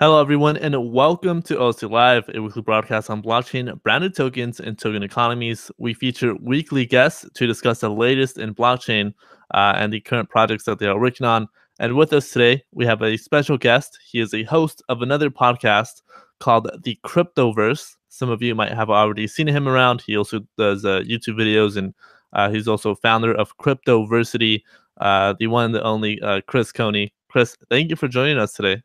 Hello, everyone, and welcome to OST Live, a weekly broadcast on blockchain, branded tokens, and token economies. We feature weekly guests to discuss the latest in blockchain and the current projects that they are working on. And with us today, we have a special guest. He is a host of another podcast called The Cryptoverse. Some of you might have already seen him around. He also does YouTube videos, and he's also founder of Cryptoversity, the one and the only Chris Coney. Chris, thank you for joining us today.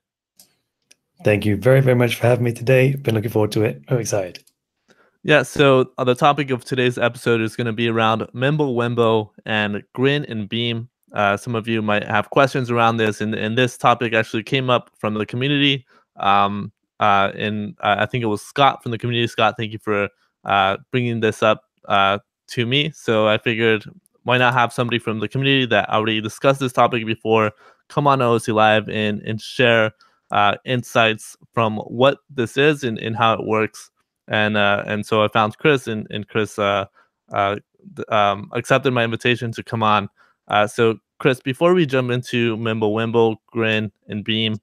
Thank you very, very much for having me today. Been looking forward to it. I'm excited. Yeah, so the topic of today's episode is going to be around Mimblewimble and Grin and Beam. Some of you might have questions around this, and this topic actually came up from the community. I think it was Scott from the community. Scott, thank you for bringing this up to me. So I figured, why not have somebody from the community that already discussed this topic before come on OST Live and share insights from what this is and how it works, and so I found Chris, and Chris accepted my invitation to come on. So Chris, before we jump into Mimblewimble, Grin, and Beam,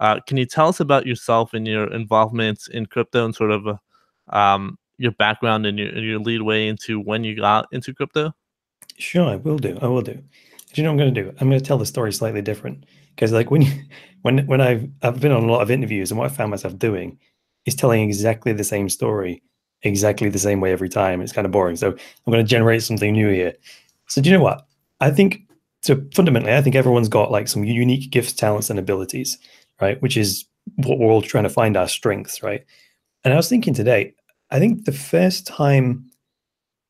can you tell us about yourself and your involvement in crypto and sort of your background and your lead way into when you got into crypto? Sure, I will do. Do you know what I'm going to do? I'm going to tell the story slightly different. Because like when I've been on a lot of interviews, and what I found myself doing is telling exactly the same story, exactly the same way every time. It's kind of boring. So I'm going to generate something new here. So do you know what? I think, so fundamentally, I think everyone's got like some unique gifts, talents, and abilities, right? Which is what we're all trying to find our strengths, right? And I was thinking today, I think the first time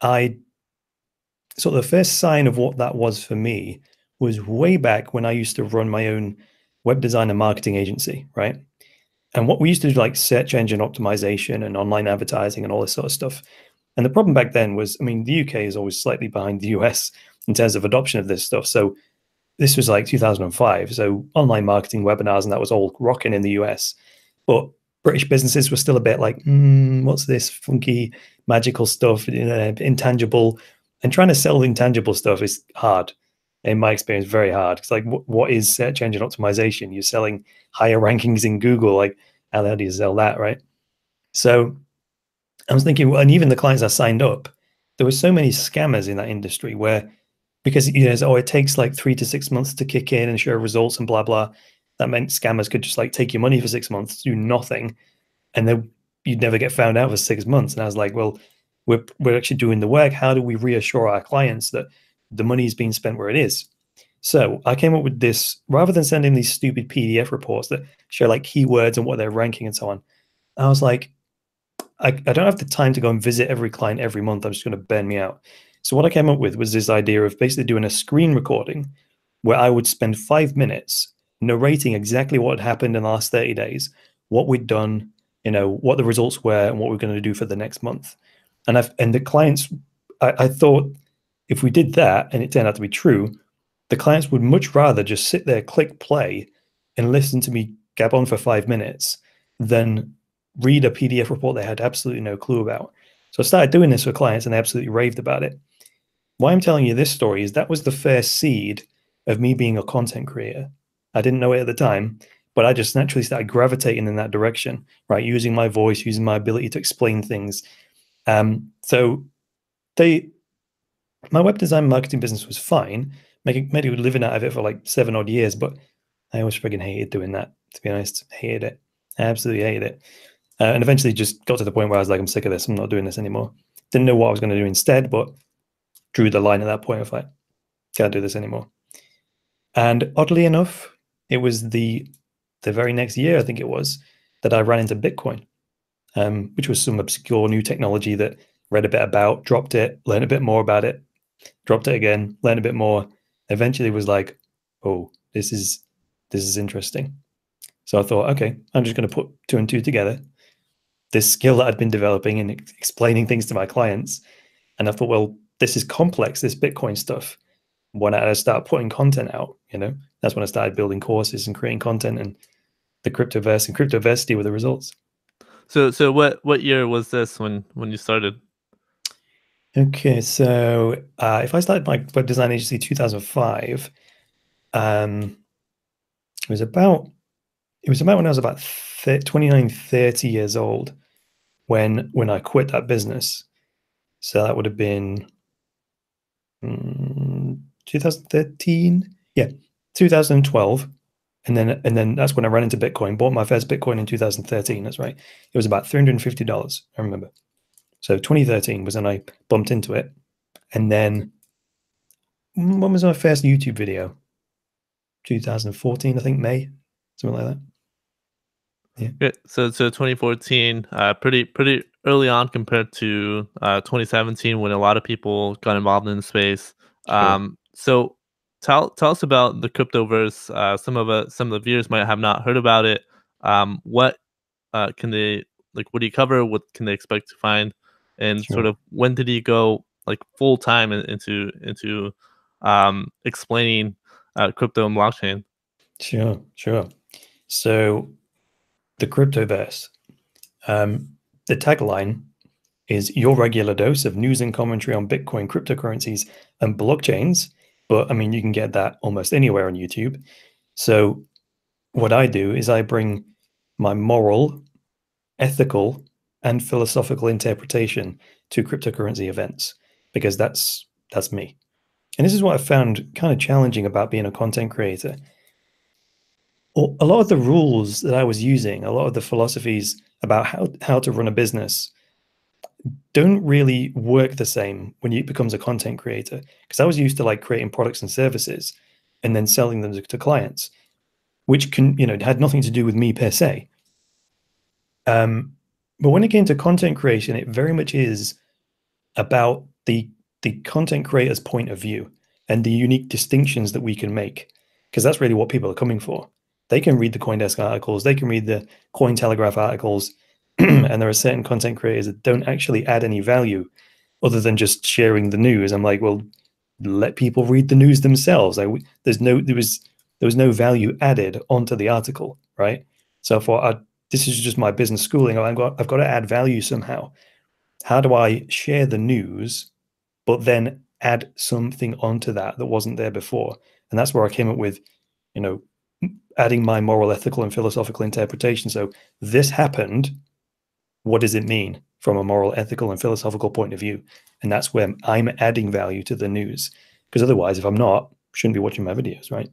the first sign of what that was for me was way back when I used to run my own web design and marketing agency, right? And what we used to do, like search engine optimization and online advertising and all this sort of stuff. And the problem back then was, I mean, the UK is always slightly behind the US in terms of adoption of this stuff. So this was like 2005. So online marketing webinars and that was all rocking in the US. But British businesses were still a bit like, what's this funky, magical stuff, intangible. And trying to sell intangible stuff is hard. In my experience, very hard. It's like, what is search engine optimization? You're selling higher rankings in Google. Like, how do you sell that, right? So I was thinking, and even the clients I signed up, there were so many scammers in that industry where, because it takes like 3 to 6 months to kick in and show results and blah, blah. That meant scammers could just like take your money for 6 months, do nothing, and then you'd never get found out for 6 months. And I was like, well, we're actually doing the work. How do we reassure our clients that the money is being spent where it is? So I came up with this, rather than sending these stupid PDF reports that show like keywords and what they're ranking and so on, I was like, I don't have the time to go and visit every client every month. I'm just going to burn me out. So what I came up with was this idea of basically doing a screen recording where I would spend 5 minutes narrating exactly what had happened in the last 30 days, what we'd done, what the results were, and what we're going to do for the next month. And the clients, I thought, if we did that, and it turned out to be true, the clients would much rather just sit there, click play, and listen to me gab on for 5 minutes than read a PDF report they had absolutely no clue about. So I started doing this with clients, and they absolutely raved about it. Why I'm telling you this story is that was the first seed of me being a content creator. I didn't know it at the time, but I just naturally started gravitating in that direction, right? Using my voice, using my ability to explain things. My web design marketing business was fine, made a living out of it for like 7 odd years, but I always friggin' hated doing that, to be honest. Hated it. I absolutely hated it. And eventually just got to the point where I was like, I'm sick of this. I'm not doing this anymore. Didn't know what I was going to do instead, but drew the line at that point of like, can't do this anymore. And oddly enough, it was the very next year, I think it was, that I ran into Bitcoin, which was some obscure new technology that read a bit about, dropped it, learned a bit more about it, dropped it again, learned a bit more, eventually was like, oh, this is interesting. So I thought, okay, I'm just going to put 2 and 2 together, this skill that I'd been developing and explaining things to my clients. And I thought, well, this is complex, this Bitcoin stuff. Why not I start putting content out? That's when I started building courses and creating content, and the Cryptoverse and Cryptoversity were the results. So what year was this when you started? Okay, so if I started my web design agency 2005, it was about it was about when I was about 29, 30 years old when I quit that business. So that would have been 2013. Yeah, 2012. And then that's when I ran into Bitcoin, bought my first Bitcoin in 2013. That's right. It was about $350, I remember. So 2013 was when I bumped into it. And then when was my first YouTube video? 2014, I think, May, something like that. Yeah. Good. So 2014, pretty early on compared to 2017 when a lot of people got involved in the space. Sure. So tell us about the Cryptoverse. Some of the viewers might have not heard about it. What do you cover? What can they expect to find? And sure. Sort of when did you go like full time into explaining crypto and blockchain? Sure. So the Cryptoverse, the tagline is your regular dose of news and commentary on Bitcoin, cryptocurrencies, and blockchains. But I mean, you can get that almost anywhere on YouTube. So what I do is I bring my moral, ethical, and philosophical interpretation to cryptocurrency events, because that's me. And this is what I found kind of challenging about being a content creator. A lot of the rules that I was using, a lot of the philosophies about how to run a business don't really work the same when it becomes a content creator, because I was used to like creating products and services and then selling them to clients, which had nothing to do with me per se. But when it came to content creation, it very much is about the content creator's point of view and the unique distinctions that we can make, because that's really what people are coming for. They can read the CoinDesk articles, they can read the Cointelegraph articles, and there are certain content creators that don't actually add any value other than just sharing the news. I'm like, well, let people read the news themselves. There was no value added onto the article, right? So I thought, this is just my business schooling. I've got to add value somehow. How do I share the news, but then add something onto that that wasn't there before? And that's where I came up with, adding my moral, ethical, and philosophical interpretation. So this happened. What does it mean from a moral, ethical, and philosophical point of view? And that's where I'm adding value to the news, because otherwise, if I'm not, shouldn't be watching my videos, right?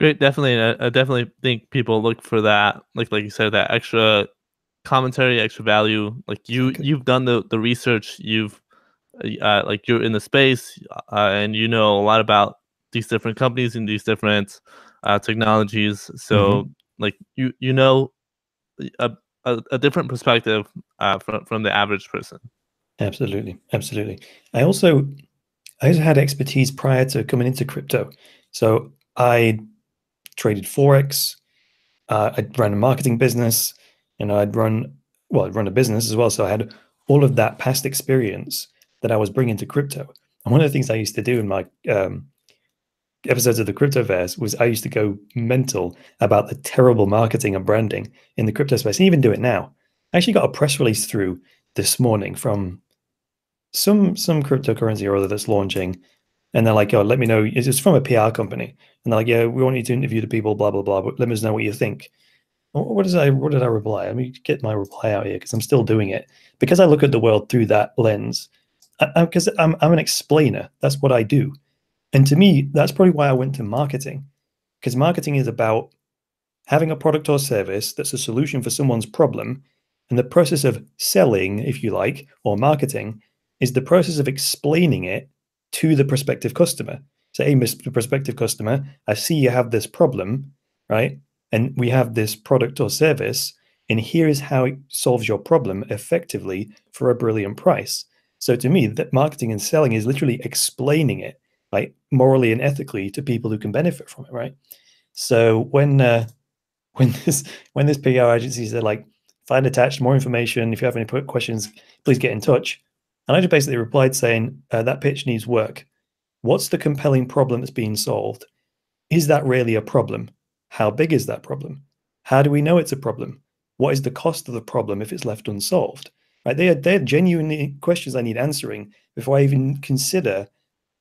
Great, definitely. And I definitely think people look for that, like you said, that extra commentary, extra value. Like you've done the research. You've you're in the space, and you know a lot about these different companies and these different technologies. So you know a different perspective from the average person. Absolutely. I also had expertise prior to coming into crypto. So I traded Forex. I'd run a marketing business. I'd run a business as well. So I had all of that past experience that I was bringing to crypto. And one of the things I used to do in my episodes of the Cryptoverse was I used to go mental about the terrible marketing and branding in the crypto space, and even do it now. I actually got a press release through this morning from some cryptocurrency or other that's launching, and they're like, oh, let me know. It's from a PR company, and they're like, yeah, we want you to interview the people, blah, blah, blah, but let us know what you think. What did I reply? Let me get my reply out here, because I'm still doing it. Because I look at the world through that lens, because I'm an explainer. That's what I do. And to me, that's probably why I went to marketing, because marketing is about having a product or service that's a solution for someone's problem. And the process of selling, if you like, or marketing, is the process of explaining it to the prospective customer. So, hey, Mr. Prospective Customer, I see you have this problem, right? And we have this product or service, and here is how it solves your problem effectively for a brilliant price. So to me, that marketing and selling is literally explaining it, like morally and ethically, to people who can benefit from it, right? So when this PR agency said, like, find attached more information, if you have any questions, please get in touch. And I just basically replied saying, that pitch needs work. What's the compelling problem that's being solved? Is that really a problem? How big is that problem? How do we know it's a problem? What is the cost of the problem if it's left unsolved? Right? They're genuinely questions I need answering before I even consider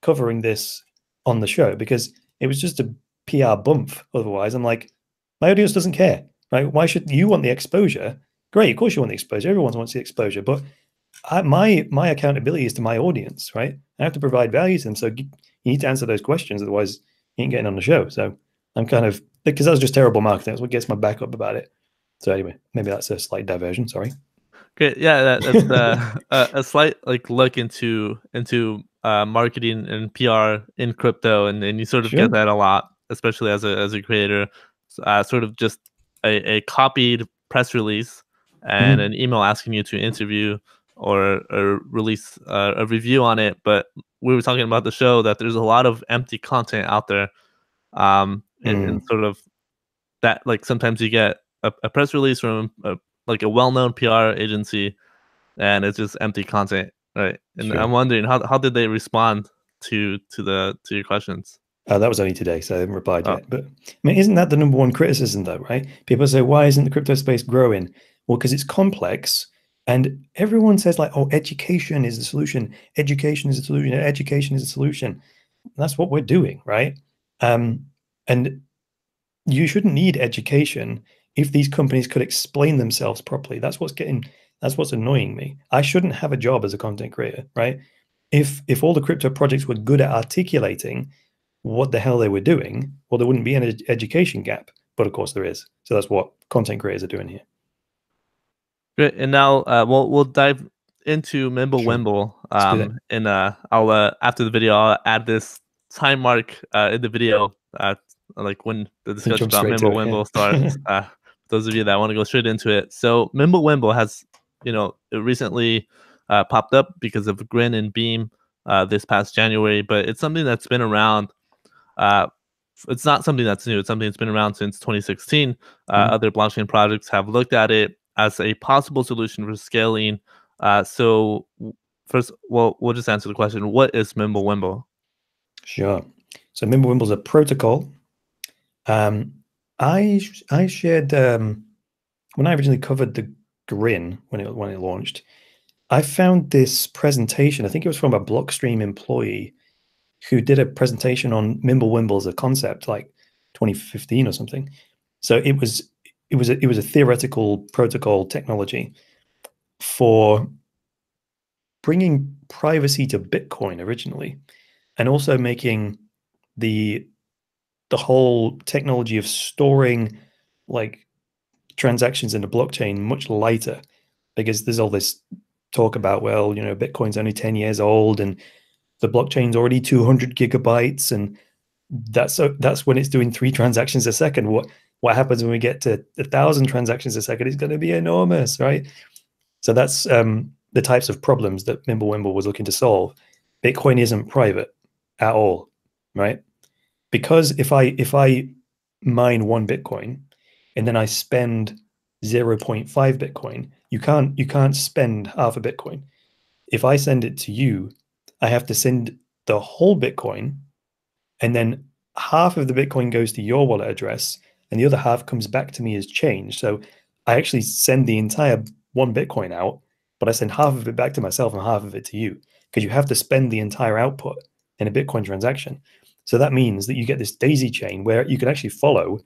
covering this on the show, because it was just a PR bump. Otherwise, I'm like, My audience doesn't care, right? Why should you want the exposure? Great, of course you want the exposure. Everyone wants the exposure, but my accountability is to my audience, right? I have to provide value to them. So you need to answer those questions, otherwise you ain't getting on the show. So I'm kind of, because that was just terrible marketing. That's what gets my back up about it. So anyway, maybe that's a slight diversion. Sorry. Okay, yeah, that's a slight like look into marketing and PR in crypto, and you sort of get that a lot, especially as a creator. Sort of just a copied press release and an email asking you to interview or release a review on it. But we were talking about the show that there's a lot of empty content out there, and sort of that, like, sometimes you get a press release from a well-known PR agency, and it's just empty content, right? And I'm wondering how did they respond to your questions? That was only today, so I haven't replied yet. But I mean, isn't that the number one criticism, though, right? People say, why isn't the crypto space growing? Well, because it's complex, and everyone says, like, oh, education is the solution. Education is the solution. Education is the solution. And that's what we're doing, right? And you shouldn't need education if these companies could explain themselves properly. That's what's annoying me. I shouldn't have a job as a content creator, right? If all the crypto projects were good at articulating what the hell they were doing, well, there wouldn't be an education gap, but of course there is. So that's what content creators are doing here. Great, and now we'll dive into Mimblewimble, and I'll after the video I'll add this time mark in the video, like when the discussion about Mimblewimble starts. Those of you that want to go straight into it. So Mimblewimble has, it recently popped up because of Grin and Beam this past January, but it's something that's been around. It's not something that's new. It's something that's been around since 2016. Other blockchain projects have looked at it as a possible solution for scaling. So first, we'll just answer the question, what is Mimblewimble? Sure. So Mimblewimble is a protocol. I shared, when I originally covered the Grin, when it launched, I found this presentation. I think it was from a Blockstream employee who did a presentation on Mimblewimble as a concept, like 2015 or something. So it was a theoretical protocol technology for bringing privacy to Bitcoin originally, and also making the whole technology of storing like transactions in the blockchain much lighter, because there's all this talk about, well, Bitcoin's only 10 years old and the blockchain's already 200 gigabytes, and that's when it's doing 3 transactions a second. What happens when we get to 1,000 transactions a second? It's going to be enormous, right? So that's the types of problems that Mimblewimble was looking to solve. Bitcoin isn't private at all, right? Because if I mine 1 Bitcoin and then I spend 0.5 Bitcoin, you can't spend half a Bitcoin. If I send it to you, I have to send the whole Bitcoin, and then half of the Bitcoin goes to your wallet address and the other half comes back to me as change. So I actually send the entire 1 Bitcoin out, but I send half of it back to myself and half of it to you, because you have to spend the entire output in a Bitcoin transaction. So that means that you get this daisy chain where you can actually follow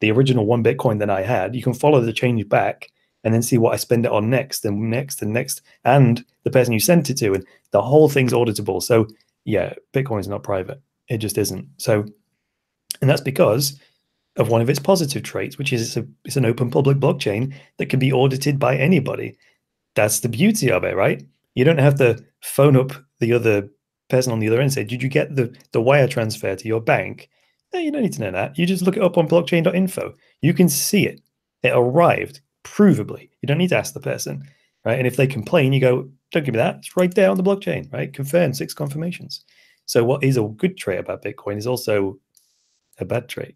the original 1 Bitcoin that I had. You can follow the change back and then see what I spend it on next, and next, and next, and the person you sent it to, and the whole thing's auditable. So yeah, Bitcoin is not private. It just isn't. So, and that's because of one of its positive traits, which is it's an open public blockchain that can be audited by anybody. That's the beauty of it, right? You don't have to phone up the other person on the other end and say, did you get the wire transfer to your bank? No, you don't need to know that. You just look it up on blockchain.info. You can see it. It arrived. Provably, you don't need to ask the person, right? And if they complain, you go, don't give me that. It's right there on the blockchain, right? Confirmed, 6 confirmations. So what is a good trait about Bitcoin is also a bad trait,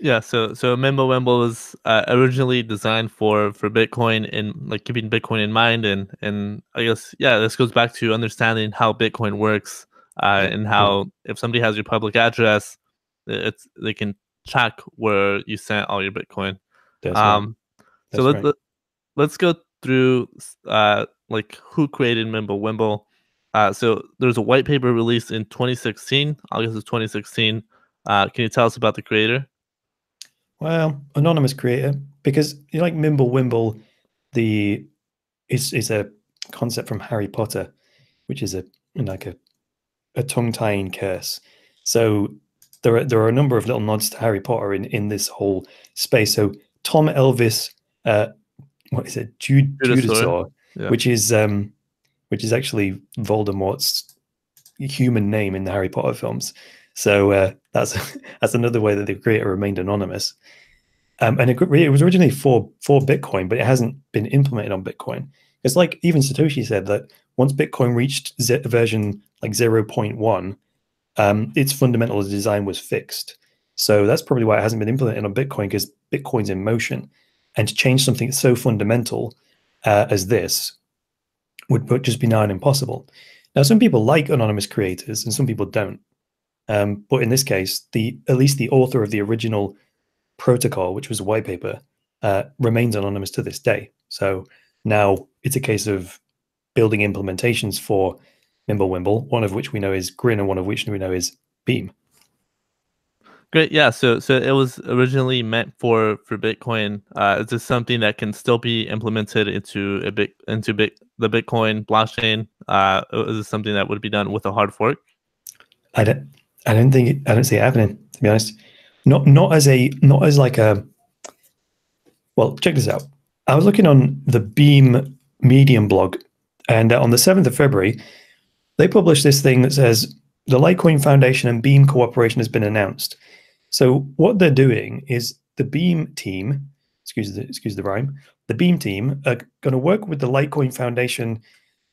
Yeah. So Mimblewimble was originally designed for Bitcoin, and like keeping Bitcoin in mind, and I guess this goes back to understanding how Bitcoin works, and how if somebody has your public address, they can track where you sent all your Bitcoin. That's right. So let's go through like who created Mimblewimble. So there's a white paper released in August of 2016. Can you tell us about the creator? Well, anonymous creator, because you like Mimblewimble, is a concept from Harry Potter, which is like a tongue-tying curse. So there are a number of little nods to Harry Potter in this whole space. So Tom Elvis, what is it, Judasaur, yeah. Which is actually Voldemort's human name in the Harry Potter films. So that's another way that the creator remained anonymous. And it was originally for Bitcoin, but it hasn't been implemented on Bitcoin. It's like even Satoshi said that once Bitcoin reached version like 0.1, its fundamental design was fixed. So that's probably why it hasn't been implemented on Bitcoin, because Bitcoin's in motion. And to change something so fundamental as this would just be nigh on impossible. Now, some people like anonymous creators and some people don't. But in this case, at least the author of the original protocol, which was a white paper, remains anonymous to this day. So now it's a case of building implementations for Mimblewimble, one of which we know is Grin and one of which we know is Beam. Great, yeah. So it was originally meant for Bitcoin. Is this something that can still be implemented into the Bitcoin blockchain? Is this something that would be done with a hard fork? I don't see it happening, to be honest. Not as like a. Well, check this out. I was looking on the Beam Medium blog, and on the 7th of February, they published this thing that says the Litecoin Foundation and Beam cooperation has been announced. So what they're doing is the Beam team, excuse the rhyme, the Beam team are going to work with the Litecoin Foundation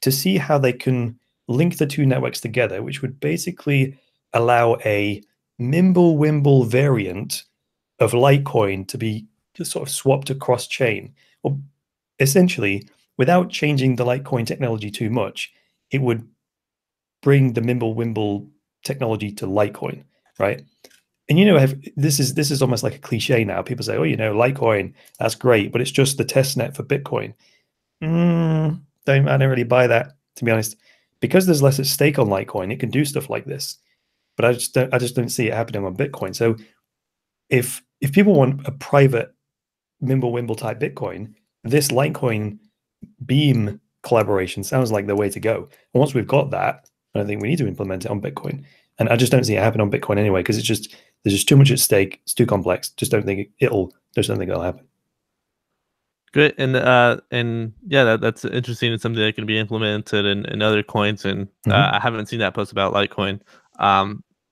to see how they can link the two networks together, which would basically allow a Mimblewimble variant of Litecoin to be just sort of swapped across chain. Well, essentially, without changing the Litecoin technology too much, it would bring the Mimblewimble technology to Litecoin, right? And this is almost like a cliche now. People say, oh, Litecoin, that's great, but it's just the testnet for Bitcoin. I don't really buy that, to be honest. Because there's less at stake on Litecoin, it can do stuff like this, but I just don't see it happening on Bitcoin. So if people want a private Mimblewimble type Bitcoin, this Litecoin Beam collaboration sounds like the way to go. And once we've got that, I don't think we need to implement it on Bitcoin. And I just don't see it happen on Bitcoin anyway, because there's just too much at stake. It's too complex. Just don't think it'll happen. Good. And yeah, that's interesting. It's something that can be implemented in other coins. And I haven't seen that post about Litecoin.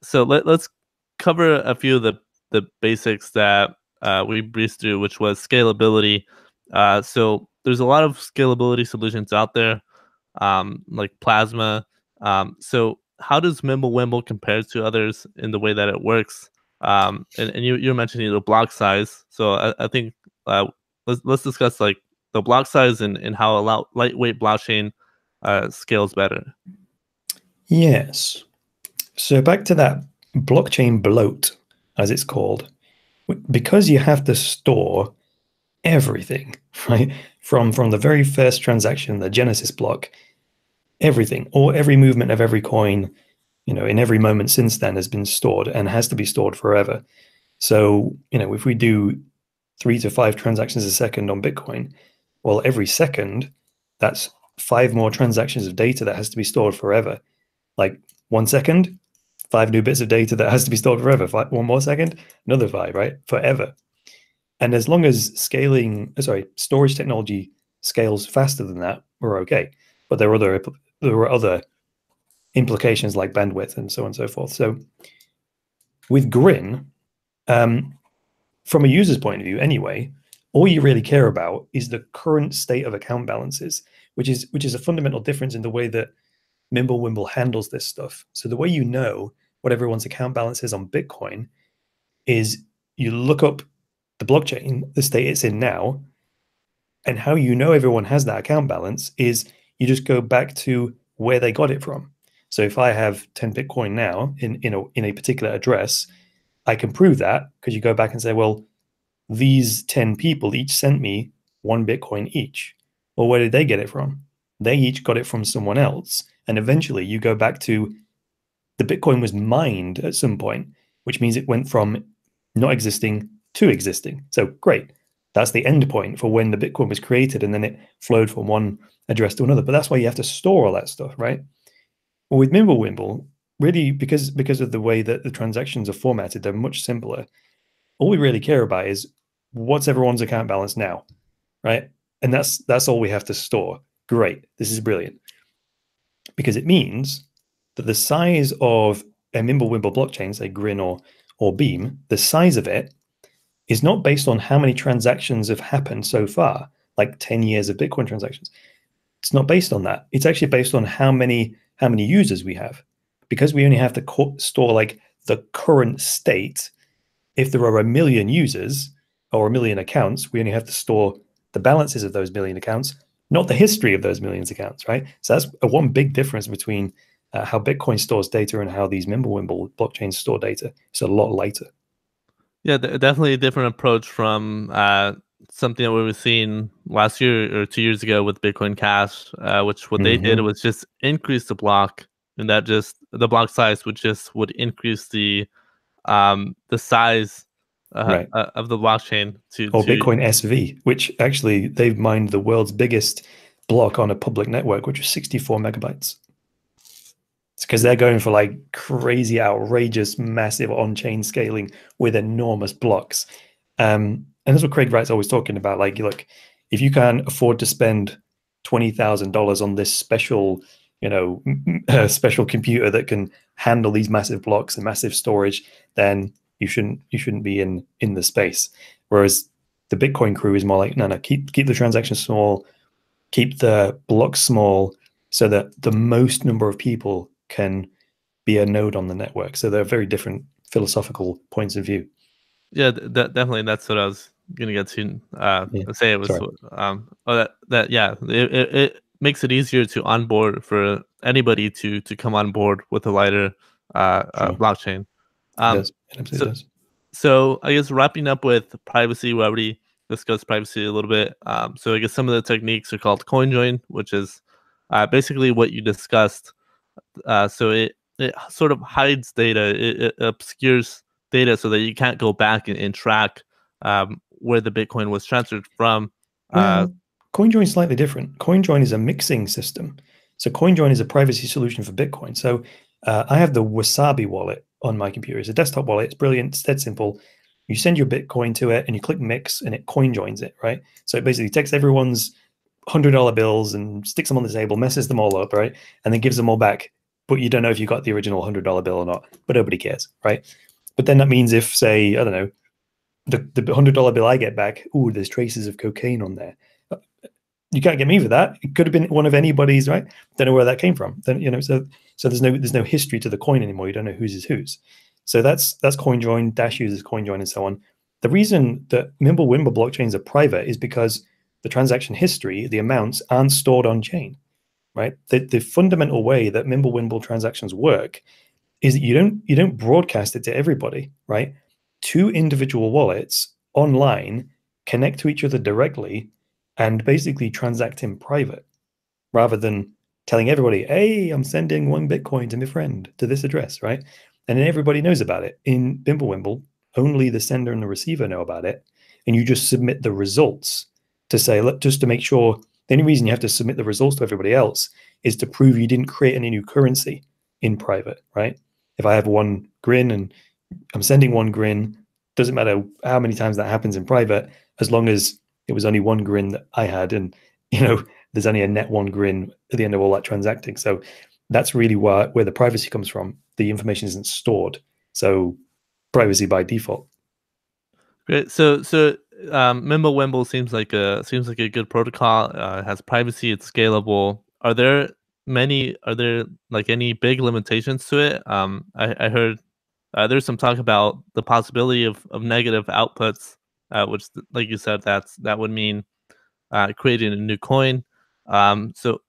So let's cover a few of the basics that we breezed through, which was scalability. So there's a lot of scalability solutions out there, like Plasma. So how does Mimblewimble compare to others in the way that it works? And you're mentioning the block size. So I think let's discuss like the block size and how a lightweight blockchain scales better. Yes. So back to that blockchain bloat, as it's called, because you have to store everything, right? From the very first transaction, the Genesis block, everything, or every movement of every coin, in every moment since then has been stored and has to be stored forever. So, if we do 3 to 5 transactions a second on Bitcoin, well, every second, that's 5 more transactions of data that has to be stored forever. Like 1 second, 5 new bits of data that has to be stored forever. 1 more second, another 5, right? Forever. And as long as storage technology scales faster than that, we're okay. But there were other implications like bandwidth and so on and so forth. So with Grin, from a user's point of view anyway, all you really care about is the current state of account balances, which is a fundamental difference in the way that Mimblewimble handles this stuff. So the way you know what everyone's account balance is on Bitcoin is you look up the blockchain, the state it's in now, and how you know everyone has that account balance is you just go back to where they got it from. So if I have 10 Bitcoin now in a particular address, I can prove that because you go back and say, well, these 10 people each sent me 1 Bitcoin each. Well, where did they get it from? They each got it from someone else. And eventually you go back to the Bitcoin was mined at some point, which means it went from not existing to existing. So great. That's the end point for when the Bitcoin was created, and then it flowed from one address to another. But that's why you have to store all that stuff, right? Well, with Mimblewimble, really, because of the way that the transactions are formatted, they're much simpler. All we really care about is what's everyone's account balance now, right? And that's all we have to store. Great. This is brilliant. Because it means that the size of a Mimblewimble blockchain, say Grin or Beam, the size of it is not based on how many transactions have happened so far, like 10 years of Bitcoin transactions. It's not based on that. It's actually based on how many users we have. Because we only have to store like the current state, if there are 1 million users or 1 million accounts, we only have to store the balances of those 1 million accounts, not the history of those 1 million accounts, right? So that's one big difference between how Bitcoin stores data and how these Mimblewimble blockchains store data. It's a lot lighter. Yeah, definitely a different approach from something that we were seeing last year or 2 years ago with Bitcoin Cash, which what they did was just increase the block, and that just the block size would increase the size of the blockchain to Bitcoin SV, which actually they've mined the world's biggest block on a public network, which is 64 megabytes. It's because they're going for like crazy, outrageous, massive on-chain scaling with enormous blocks. And that's what Craig Wright's always talking about. Like, look, if you can't afford to spend $20,000 on this special, you know, special computer that can handle these massive blocks and massive storage, then you shouldn't be in the space. Whereas the Bitcoin crew is more like, no, keep the transactions small, keep the blocks small, so that the most number of people can be a node on the network. So they're very different philosophical points of view. Yeah, definitely. That's what I was going to get to say. It was it makes it easier to onboard for anybody to come on board with a lighter blockchain. So I guess wrapping up with privacy, we already discussed privacy a little bit. So I guess some of the techniques are called coin join, which is basically what you discussed. So it sort of hides data, it obscures data so that you can't go back and track where the Bitcoin was transferred from. CoinJoin is slightly different. CoinJoin is a mixing system. So CoinJoin is a privacy solution for Bitcoin. So I have the Wasabi wallet on my computer. It's a desktop wallet. It's brilliant. It's dead simple. You send your Bitcoin to it and you click mix and it CoinJoins it, right? So it basically takes everyone's $100 bills and sticks them on the table, messes them all up, right? And then gives them all back. But you don't know if you got the original $100 bill or not, but nobody cares, right? But then that means if, say, I don't know, the $100 bill I get back, ooh, there's traces of cocaine on there. You can't get me for that. It could have been one of anybody's, right? Don't know where that came from. Then, you know, so there's no history to the coin anymore. You don't know whose is whose. So that's CoinJoin. Dash uses CoinJoin and so on. The reason that Mimblewimble blockchains are private is because the transaction history, the amounts, aren't stored on chain, right? The fundamental way that Mimblewimble transactions work is that you don't broadcast it to everybody, right? Two individual wallets online connect to each other directly and basically transact in private, rather than telling everybody, hey, I'm sending 1 Bitcoin to my friend to this address, right? And then everybody knows about it. In Mimblewimble, only the sender and the receiver know about it, and you just submit the results to say, look, just to make sure, the only reason you have to submit the results to everybody else is to prove you didn't create any new currency in private, right? If I have 1 Grin and I'm sending 1 Grin, doesn't matter how many times that happens in private, as long as it was only 1 Grin that I had, and you know, there's only a net 1 Grin at the end of all that transacting. So that's really where the privacy comes from. The information isn't stored, so privacy by default. Great. So. Mimblewimble seems like a good protocol. It has privacy. It's scalable. Are there like any big limitations to it? I heard there's some talk about the possibility of negative outputs, which, like you said, that would mean creating a new coin. So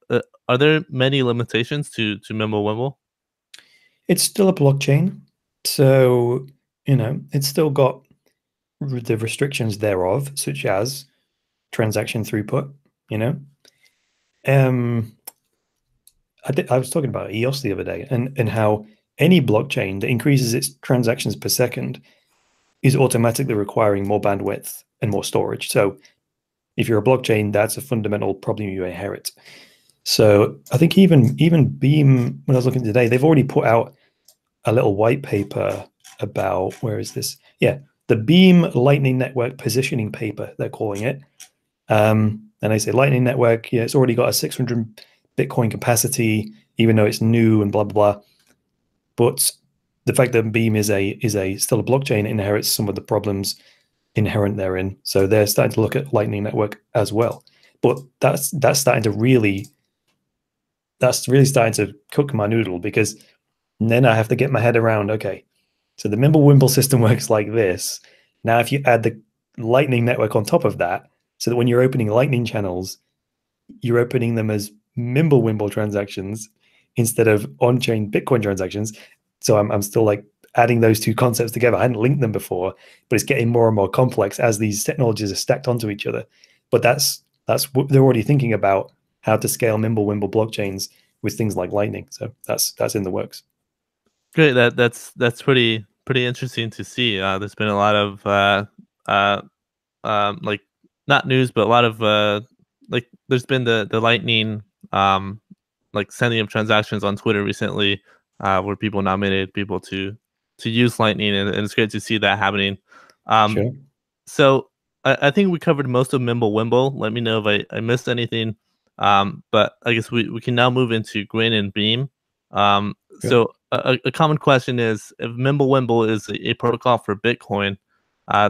are there many limitations to Mimblewimble? It's still a blockchain, so you know it's still got the restrictions thereof, such as transaction throughput. You know, I was talking about EOS the other day, and how any blockchain that increases its transactions per second is automatically requiring more bandwidth and more storage. So if you're a blockchain, that's a fundamental problem you inherit. So I think even Beam, when I was looking today, they've already put out a little white paper about, where is this? Yeah, the Beam Lightning Network Positioning Paper, they're calling it. And they say Lightning Network, yeah, it's already got a 600 Bitcoin capacity, even though it's new and blah, blah, blah. But the fact that Beam is still a blockchain inherits some of the problems inherent therein. So they're starting to look at Lightning Network as well. But that's starting to really, starting to cook my noodle, because then I have to get my head around, okay, so the Mimblewimble system works like this. Now, if you add the Lightning Network on top of that, so that when you're opening Lightning channels, you're opening them as Mimblewimble transactions instead of on-chain Bitcoin transactions. So I'm still like adding those two concepts together. I hadn't linked them before, but it's getting more and more complex as these technologies are stacked onto each other. But that's what they're already thinking about, how to scale Mimblewimble blockchains with things like Lightning. So that's in the works. Great. That's pretty interesting to see. There's been a lot of like not news, but a lot of like there's been the Lightning like sending of transactions on Twitter recently, where people nominated people to use Lightning, and it's great to see that happening. Sure. So I think we covered most of Mimblewimble. Let me know if I missed anything. But I guess we can now move into Grin and Beam. Sure. So a common question is, if Mimblewimble is a protocol for Bitcoin,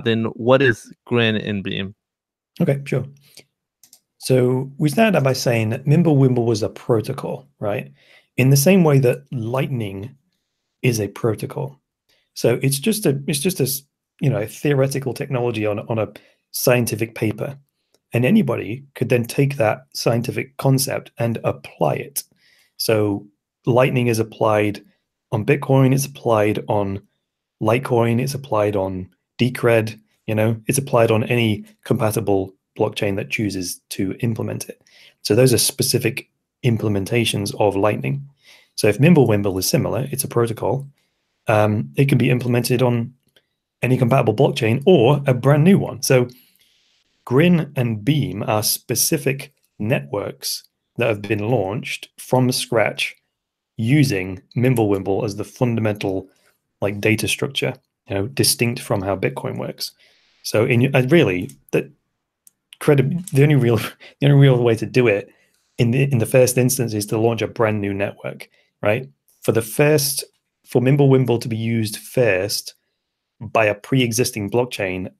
then what is Grin and Beam? Okay, sure. So we started out by saying that Mimblewimble was a protocol, right? In the same way that Lightning is a protocol. So it's just a you know, a theoretical technology on a scientific paper, and anybody could then take that scientific concept and apply it. So Lightning is applied on Bitcoin, it's applied on Litecoin, it's applied on Decred, you know, it's applied on any compatible blockchain that chooses to implement it. So those are specific implementations of Lightning. So if Mimblewimble is similar, it's a protocol. It can be implemented on any compatible blockchain or a brand new one. So Grin and Beam are specific networks that have been launched from scratch using Mimblewimble as the fundamental like data structure, you know, distinct from how Bitcoin works. So in really that the only real way to do it in the first instance is to launch a brand new network, right? For Mimblewimble to be used first by a pre-existing blockchain,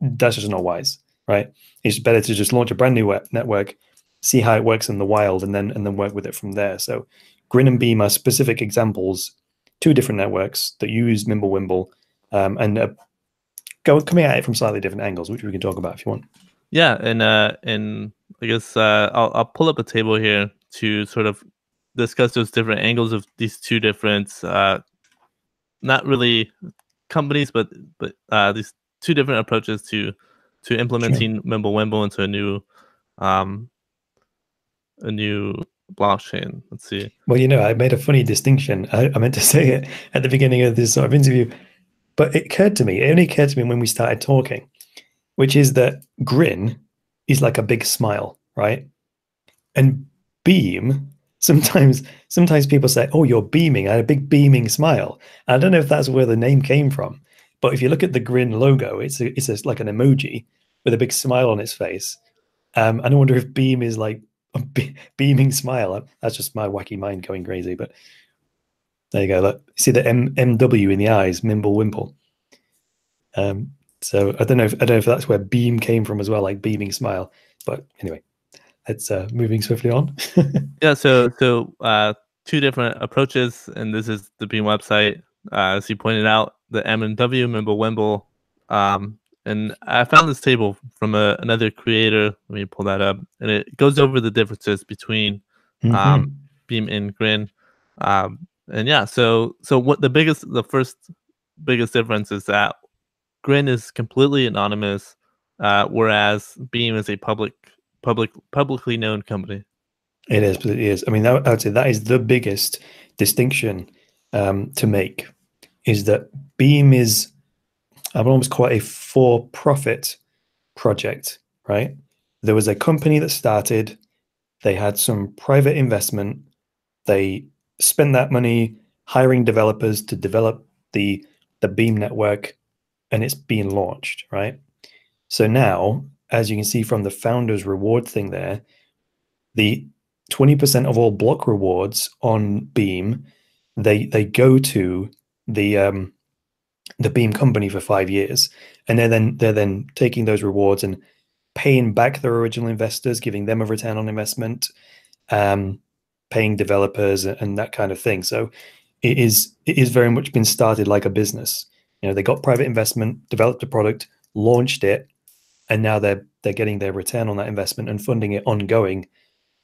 that's just not wise, right? It's better to just launch a brand new network, see how it works in the wild, and then work with it from there. So Grin and Beam are specific examples, two different networks that use Mimblewimble, coming at it from slightly different angles, which we can talk about if you want. Yeah, and I guess I'll pull up a table here to sort of discuss those different angles of these two different, not really companies, but these two different approaches to implementing sure. Mimblewimble into a new blockchain. Let's see. Well, you know, I made a funny distinction. I meant to say it at the beginning of this sort of interview, but it only occurred to me when we started talking, which is that Grin is like a big smile, right? And Beam, sometimes people say, oh, you're beaming. I had a big beaming smile. And I don't know if that's where the name came from, but if you look at the Grin logo, it's like an emoji with a big smile on its face. And I wonder if Beam is like a beaming smile. That's just my wacky mind going crazy, but there you go. Look, see the MW in the eyes, Mimblewimble. So I don't know if that's where Beam came from as well, like beaming smile. But anyway, it's moving swiftly on. Yeah. So two different approaches, and this is the Beam website. As you pointed out, the M&W, Mimblewimble, and I found this table from another creator. Let me pull that up, and it goes over the differences between Beam and Grin. And yeah, so what the first biggest difference is that Grin is completely anonymous, whereas Beam is a publicly known company. It is. I mean, I'd say that is the biggest distinction to make, is that Beam is I would almost call it a for-profit project, right? There was a company that started, they had some private investment, they spent that money hiring developers to develop the Beam network, and it's being launched, right? So now, as you can see from the founders reward thing there, the 20% of all block rewards on Beam, they go to the Beam company for 5 years, and they're then taking those rewards and paying back their original investors, giving them a return on investment, paying developers and that kind of thing. So it is very much been started like a business. You know, they got private investment, developed a product, launched it, and now they're getting their return on that investment and funding it ongoing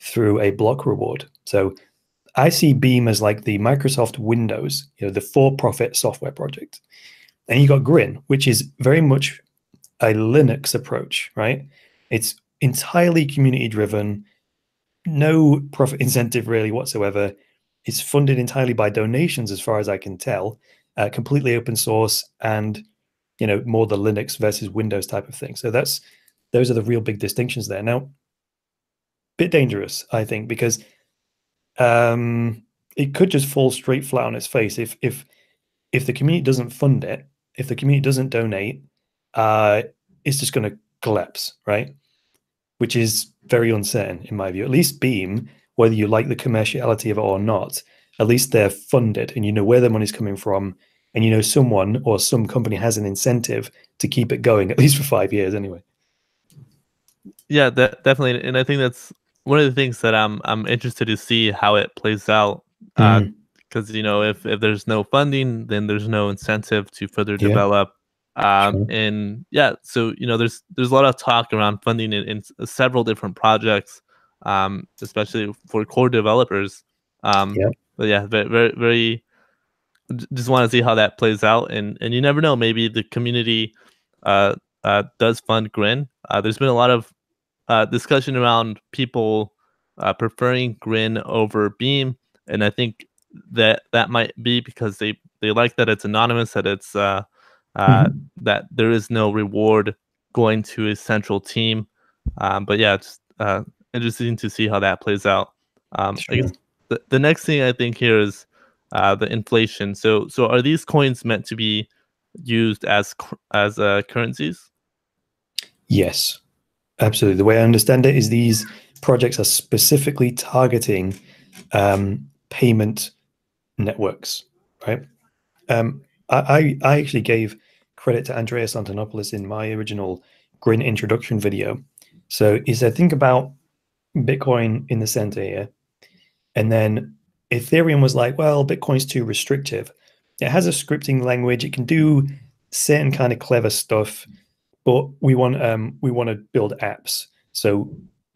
through a block reward. So I see Beam as like the Microsoft Windows, you know, the for-profit software project. And you got Grin, which is very much a Linux approach, right? It's entirely community-driven, no profit incentive really whatsoever. It's funded entirely by donations, as far as I can tell, completely open source, and you know, more the Linux versus Windows type of thing. So those are the real big distinctions there. Now, bit dangerous, I think, because it could just fall straight flat on its face if the community doesn't fund it, if the community doesn't donate, it's just going to collapse, right? Which is very uncertain in my view. At least Beam, whether you like the commerciality of it or not, at least they're funded and you know where the money's coming from, and you know someone or some company has an incentive to keep it going, at least for 5 years anyway. Yeah, definitely. And I think that's one of the things that I'm interested to see how it plays out, because you know, if there's no funding, then there's no incentive to further develop. Sure. And yeah, so you know, there's a lot of talk around funding in several different projects, especially for core developers. But yeah, very, very. Just want to see how that plays out, and you never know. Maybe the community does fund Grin. There's been a lot of discussion around people preferring Grin over Beam, and I think that might be because they like that it's anonymous, that it's that there is no reward going to a central team. But yeah, it's interesting to see how that plays out. I guess the next thing I think here is the inflation. So are these coins meant to be used as currencies? Yes. Absolutely. The way I understand it is these projects are specifically targeting payment networks, right? I actually gave credit to Andreas Antonopoulos in my original Grin introduction video. So he said, think about Bitcoin in the center here. And then Ethereum was like, well, Bitcoin's too restrictive. It has a scripting language. It can do certain kind of clever stuff, but we want to build apps. So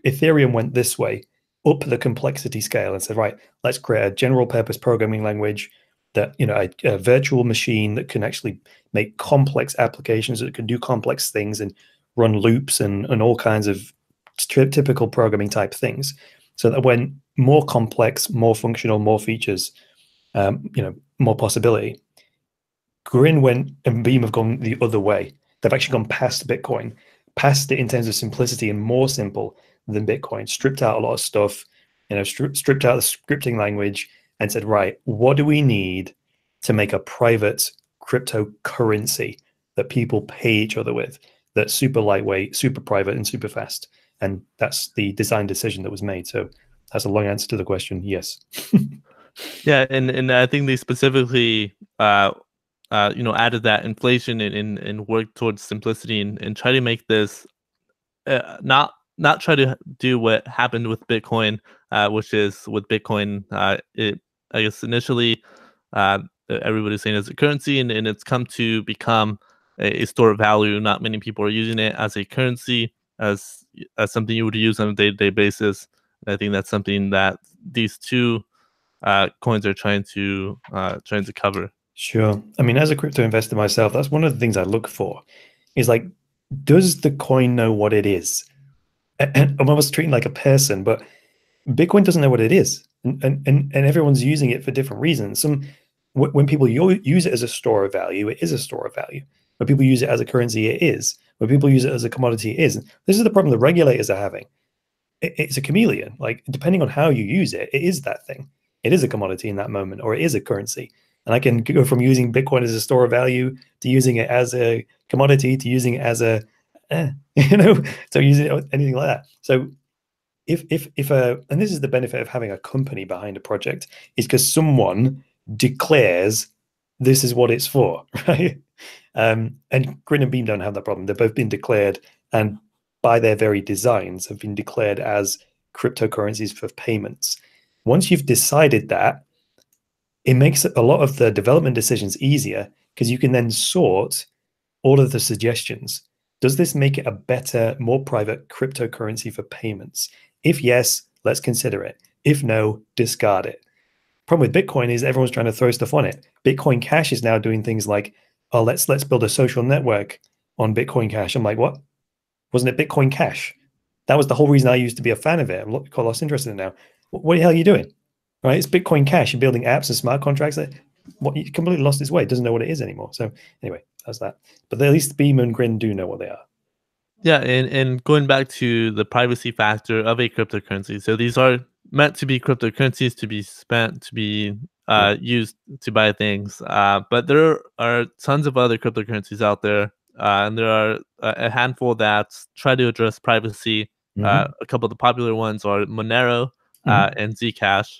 Ethereum went this way, up the complexity scale, and said, right, let's create a general purpose programming language that, you know, a virtual machine that can actually make complex applications, that can do complex things and run loops and all kinds of typical programming type things. So that when more complex, more functional, more features, you know, more possibility. Grin went, and Beam have gone the other way. They've actually gone past Bitcoin, past it in terms of simplicity and more simple than Bitcoin, stripped out a lot of stuff, you know, stripped out the scripting language and said, right, what do we need to make a private cryptocurrency that people pay each other with, that's super lightweight, super private, and super fast? And that's the design decision that was made. So that's a long answer to the question, yes. Yeah, and I think they specifically you know, added that inflation and work towards simplicity and try to make this not try to do what happened with Bitcoin, which is with Bitcoin, I guess initially everybody's saying it's a currency, and it's come to become a store of value. Not many people are using it as a currency, as something you would use on a day-to-day basis. And I think that's something that these two coins are trying to cover. Sure. I mean, as a crypto investor myself, that's one of the things I look for is like, does the coin know what it is? And I'm almost treating like a person, but Bitcoin doesn't know what it is. And everyone's using it for different reasons. When people use it as a store of value, it is a store of value. When people use it as a currency, it is. When people use it as a commodity, it isn't. This is the problem the regulators are having. It's a chameleon. Like, depending on how you use it, it is that thing. It is a commodity in that moment, or it is a currency. And I can go from using Bitcoin as a store of value to using it as a commodity to using it as a, you know, so using it, anything like that. So if and this is the benefit of having a company behind a project, is because someone declares this is what it's for, right? And Grin and Beam don't have that problem. They've both been declared, and by their very designs have been declared as cryptocurrencies for payments. Once you've decided that, it makes a lot of the development decisions easier, because you can then sort all of the suggestions. Does this make it a better, more private cryptocurrency for payments? If yes, let's consider it. If no, discard it. Problem with Bitcoin is everyone's trying to throw stuff on it. Bitcoin Cash is now doing things like, oh, let's build a social network on Bitcoin Cash. I'm like, what? Wasn't it Bitcoin Cash? That was the whole reason I used to be a fan of it. I'm lost interest in it now. What the hell are you doing? Right? It's Bitcoin Cash. You're building apps and smart contracts. That, what, you completely lost its way. It doesn't know what it is anymore. So anyway, that's that. But at least Beam and Grin do know what they are. Yeah, and going back to the privacy factor of a cryptocurrency. So these are meant to be cryptocurrencies, to be spent, to be used to buy things. But there are tons of other cryptocurrencies out there. And there are a handful that try to address privacy. A couple of the popular ones are Monero and Zcash.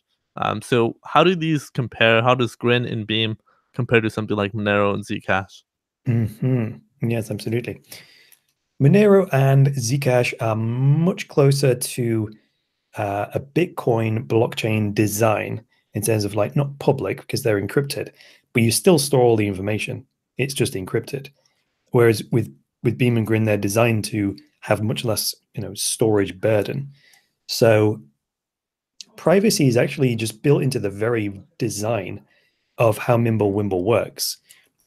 So how do these compare? How does Grin and Beam compare to something like Monero and Zcash? Yes, absolutely. Monero and Zcash are much closer to a Bitcoin blockchain design in terms of, like, not public because they're encrypted, but you still store all the information. It's just encrypted. Whereas with Beam and Grin, they're designed to have much less, you know, storage burden. So privacy is actually just built into the very design of how Mimblewimble works.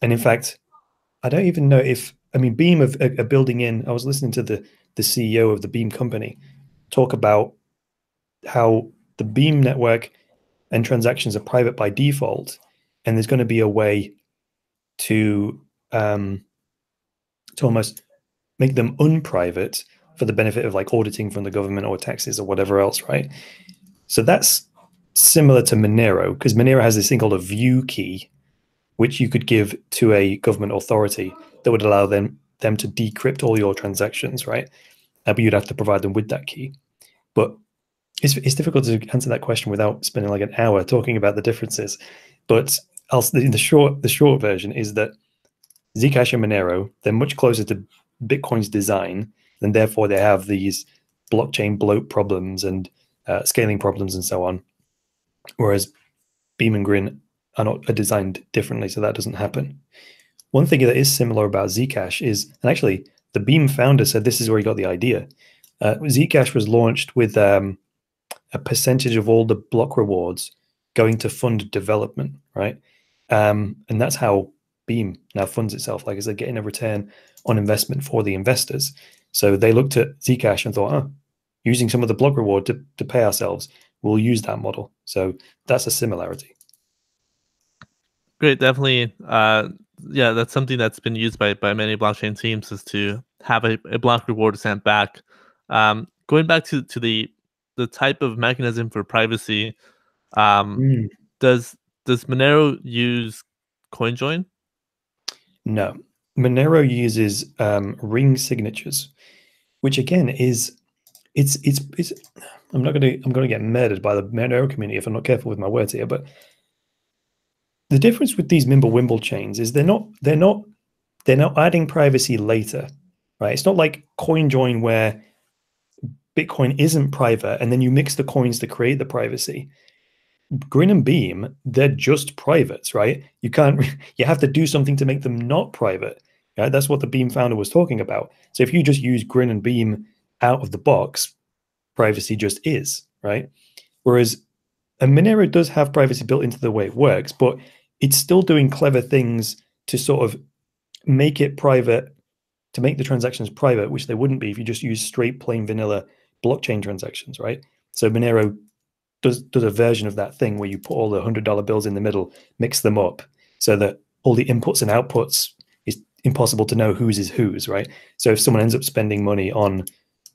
And in fact, I don't even know if, I mean, Beam are building in, I was listening to the CEO of the Beam company talk about how the Beam network and transactions are private by default. And there's going to be a way to almost make them unprivate for the benefit of, like, auditing from the government or taxes or whatever else, right? So that's similar to Monero, because Monero has this thing called a view key, which you could give to a government authority that would allow them to decrypt all your transactions, right? But you'd have to provide them with that key. But it's difficult to answer that question without spending like an hour talking about the differences. But the short version is that Zcash and Monero, they're much closer to Bitcoin's design, and therefore they have these blockchain bloat problems and scaling problems and so on. Whereas Beam and Grin are designed differently, so that doesn't happen. One thing that is similar about Zcash is, and actually the Beam founder said this is where he got the idea. Zcash was launched with a percentage of all the block rewards going to fund development, right? And that's how Beam now funds itself. Like, is it getting a return on investment for the investors? So they looked at Zcash and thought, oh, using some of the block reward to pay ourselves, we'll use that model. So that's a similarity. Great, definitely. Yeah, that's something that's been used by many blockchain teams, is to have a block reward sent back. Going back to the type of mechanism for privacy, does Monero use CoinJoin? No, Monero uses ring signatures, which again is it's I'm gonna get murdered by the Monero community if I'm not careful with my words here. But the difference with these Mimblewimble chains is they're not adding privacy later, right? It's not like CoinJoin where Bitcoin isn't private and then you mix the coins to create the privacy. Grin and Beam, they're just privates, right? You have to do something to make them not private, right? That's what the Beam founder was talking about. So if you just use Grin and Beam out of the box, privacy just is, right? Whereas Monero does have privacy built into the way it works, but it's still doing clever things to sort of make it private, to make the transactions private, which they wouldn't be if you just use straight, plain vanilla blockchain transactions, right? So Monero does a version of that thing where you put all the $100 bills in the middle, mix them up so that all the inputs and outputs is impossible to know whose is whose, right? So if someone ends up spending money on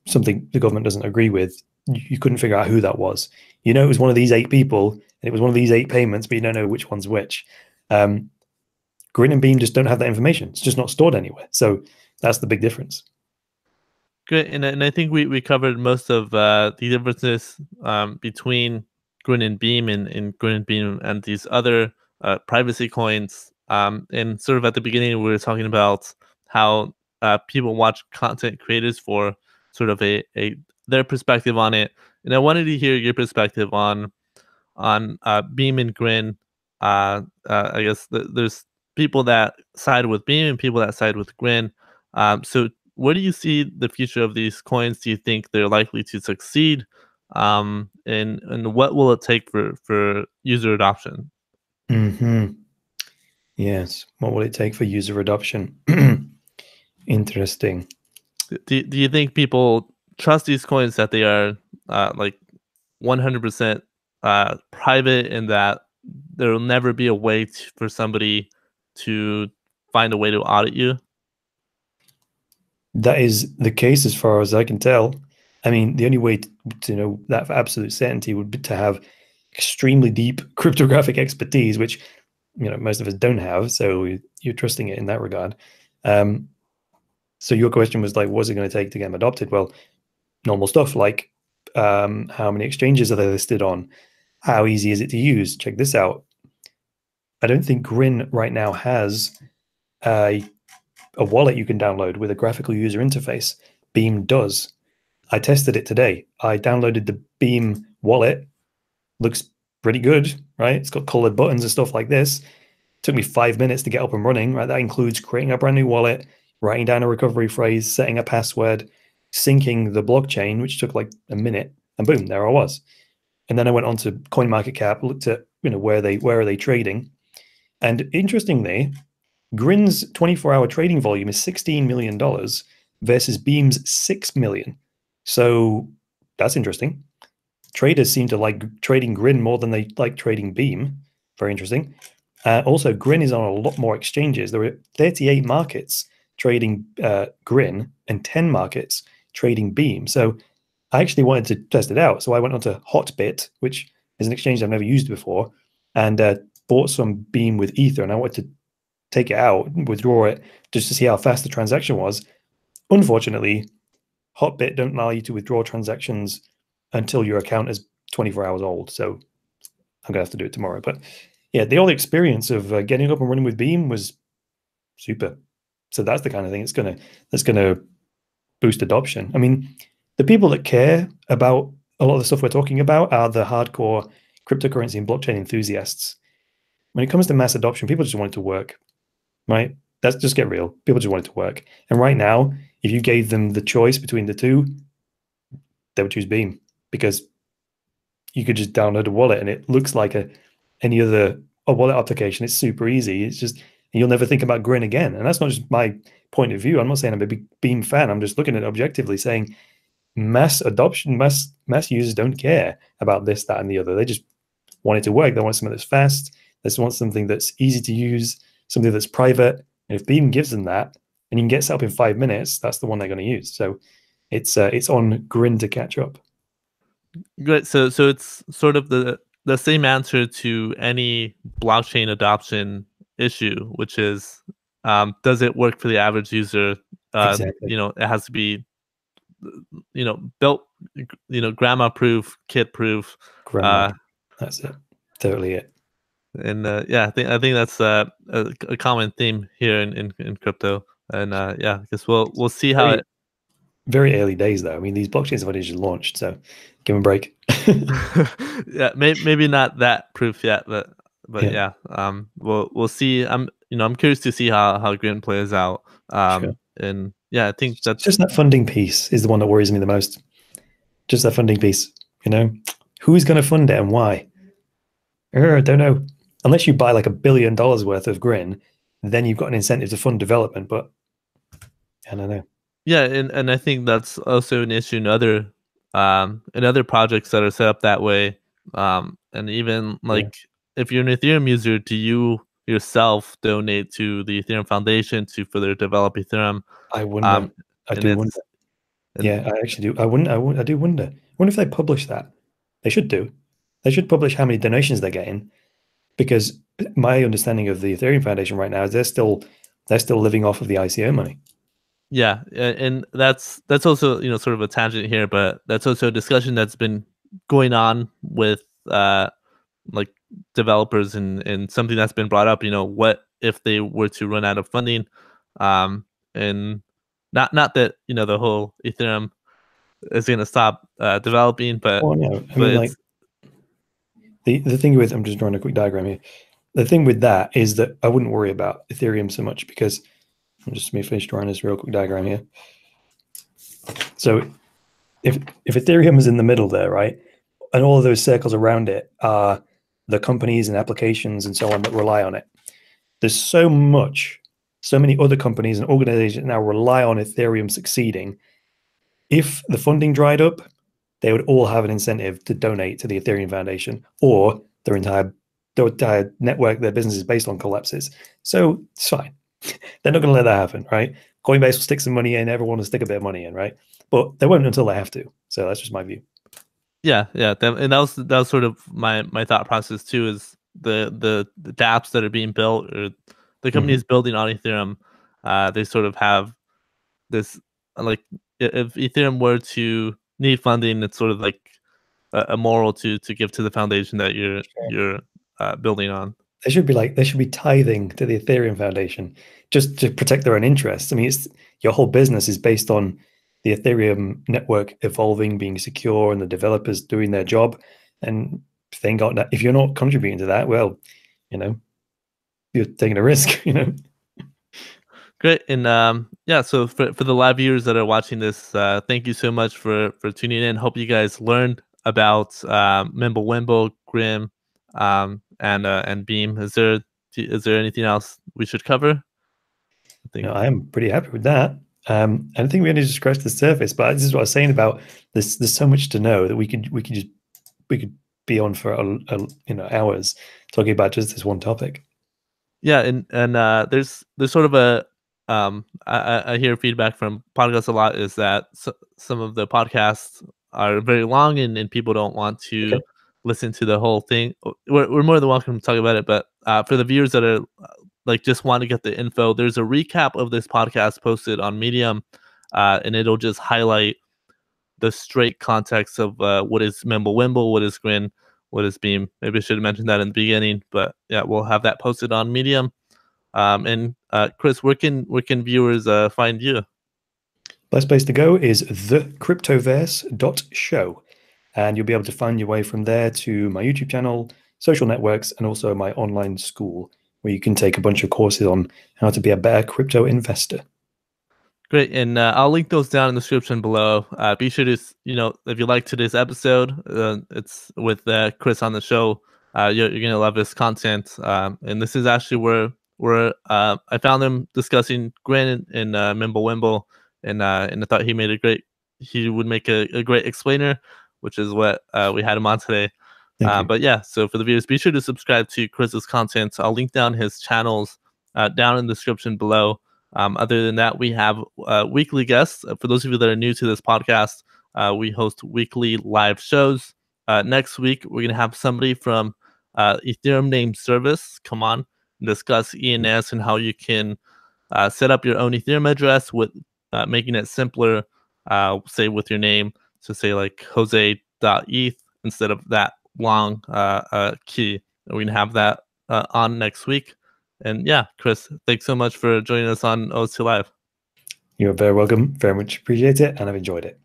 something the government doesn't agree with, you couldn't figure out who that was. You know, it was one of these 8 people, and it was one of these 8 payments, but you don't know which one's which. Grin and Beam just don't have that information. It's just not stored anywhere. So that's the big difference. Great, and I think we covered most of the differences between Grin and Beam and Grin and Beam and these other privacy coins. And sort of at the beginning, we were talking about how people watch content creators for sort of their perspective on it. And I wanted to hear your perspective on Beam and Grin. I guess there's people that side with Beam and people that side with Grin. So where do you see the future of these coins? Do you think they're likely to succeed? And what will it take for user adoption? Mm-hmm. Yes. What will it take for user adoption? Interesting. Do you think people trust these coins that they are like 100% private and that there will never be a way for somebody to find a way to audit you? That is the case as far as I can tell. I mean, the only way to know that for absolute certainty would be to have extremely deep cryptographic expertise, which, you know, most of us don't have. So you're trusting it in that regard. So your question was like, what's it going to take to get them adopted? Well, normal stuff like how many exchanges are they listed on? How easy is it to use? Check this out. I don't think Grin right now has a wallet you can download with a graphical user interface. Beam does. I tested it today. I downloaded the Beam wallet. Looks pretty good, right? It's got colored buttons and stuff like this. Took me 5 minutes to get up and running, right? That includes creating a brand new wallet, writing down a recovery phrase, setting a password, syncing the blockchain, which took like a minute, and boom, there I was. And then I went on to CoinMarketCap, looked at, you know, where are they trading. And interestingly, Grin's 24-hour trading volume is $16 million versus Beam's $6 million. So that's interesting. Traders seem to like trading Grin more than they like trading Beam. Very interesting. Also, Grin is on a lot more exchanges. There are 38 markets trading Grin and 10 markets trading Beam. So I actually wanted to test it out. So I went onto Hotbit, which is an exchange I've never used before, and bought some Beam with Ether. And I wanted to take it out, withdraw it, just to see how fast the transaction was. Unfortunately, Hotbit don't allow you to withdraw transactions until your account is 24 hours old. So I'm going to have to do it tomorrow. But yeah, the only experience of getting up and running with Beam was super. So that's the kind of thing that's going to boost adoption. I mean, the people that care about a lot of the stuff we're talking about are the hardcore cryptocurrency and blockchain enthusiasts. When it comes to mass adoption, people just want it to work, right? Let's just get real. People just want it to work. And right now, if you gave them the choice between the two, they would choose Beam, because you could just download a wallet and it looks like any other wallet application. It's super easy. It's just, you'll never think about Grin again. And that's not just my point of view. I'm not saying I'm a big Beam fan. I'm just looking at it objectively, saying mass adoption, mass users don't care about this, that, and the other. They just want it to work. They want something that's fast. They just want something that's easy to use, something that's private. And if Beam gives them that, and you can get set up in 5 minutes, that's the one they're going to use. So it's on Grin to catch up. Great. So it's sort of the same answer to any blockchain adoption issue, which is, does it work for the average user? Exactly. You know, it has to be, you know, built, you know, grandma proof, kid proof. That's it. Totally it. And yeah, I think that's a common theme here in crypto. And yeah, I guess we'll see how it. Very early days though. I mean, these blockchains have already just launched, so give them a break. Yeah, maybe not that proof yet, but yeah. We'll see. I'm curious to see how Grin plays out. Sure. And yeah, I think that's just that funding piece is the one that worries me the most. Just that funding piece, you know, who's going to fund it and why? I don't know. Unless you buy like $1 billion worth of Grin, then you've got an incentive to fund development. But I don't know. Yeah, and I think that's also an issue in other projects that are set up that way. And even like, if you're an Ethereum user, do you yourself donate to the Ethereum Foundation to further develop Ethereum. I wonder. I do wonder. Yeah, I actually do. I do wonder. I wonder if they publish that. They should do. They should publish how many donations they're getting, because my understanding of the Ethereum Foundation right now is they're still living off of the ICO money. Yeah, and that's also, you know, sort of a tangent here, but that's also a discussion that's been going on with like developers, and something that's been brought up. You know, what if they were to run out of funding? And not that, you know, the whole Ethereum is going to stop developing, but oh, no. I mean, like, the thing with, I'm just drawing a quick diagram here. The thing with that is that I wouldn't worry about Ethereum so much, because I'm just going to finish drawing this real quick diagram here. So if Ethereum is in the middle there, right, and all of those circles around it are the companies and applications and so on that rely on it. There's so much, so many other companies and organizations now rely on Ethereum succeeding. If the funding dried up, they would all have an incentive to donate to the Ethereum Foundation, or their entire network, their business is based on, collapses. So it's fine. They're not going to let that happen, right? Coinbase will stick some money in. Everyone will stick a bit of money in, right? But they won't until they have to. So that's just my view. Yeah, yeah, and that was sort of my thought process too. Is the dApps that are being built, or the companies building on Ethereum, they sort of have this, like, if Ethereum were to need funding, it's sort of like a moral to give to the foundation that you're building on. They should be like, they should be tithing to the Ethereum Foundation just to protect their own interests. I mean, it's, your whole business is based on the Ethereum network evolving, being secure, and the developers doing their job. And if you're not contributing to that, well, you know, you're taking a risk, you know. Great. And yeah, so for the live viewers that are watching this, thank you so much for tuning in. Hope you guys learned about Mimblewimble, Grin, and Beam. Is there anything else we should cover? I think I'm pretty happy with that. I don't think we only just scratched the surface, but this is what I was saying about this. There's so much to know that we could be on for hours talking about just this one topic. Yeah, and there's sort of a I hear feedback from podcasts a lot is that some of the podcasts are very long, and people don't want to listen to the whole thing. We're more than welcome to talk about it, but for the viewers that are like just want to get the info, there's a recap of this podcast posted on Medium, and it'll just highlight the straight context of what is Mimblewimble, what is Grin, what is Beam. Maybe I should have mentioned that in the beginning, but yeah, we'll have that posted on Medium. And Chris, where can viewers find you? Best place to go is thecryptoverse.show, and you'll be able to find your way from there to my YouTube channel, social networks, and also my online school, where you can take a bunch of courses on how to be a better crypto investor. Great, and I'll link those down in the description below. Be sure to, you know, if you like today's episode, it's with Chris on the show. You're gonna love his content, and this is actually where I found him discussing Grin and Mimblewimble, and I thought he would make a great explainer, which is what we had him on today. But yeah, so for the viewers, be sure to subscribe to Chris's content. I'll link down his channels down in the description below. Other than that, we have weekly guests. For those of you that are new to this podcast, we host weekly live shows. Next week, we're going to have somebody from Ethereum Name Service come on and discuss ENS and how you can set up your own Ethereum address with making it simpler, say with your name. So say like jose.eth instead of that long key. We're gonna have that on next week. And yeah, Chris, thanks so much for joining us on OST Live. You're very welcome, very much appreciate it, and I've enjoyed it.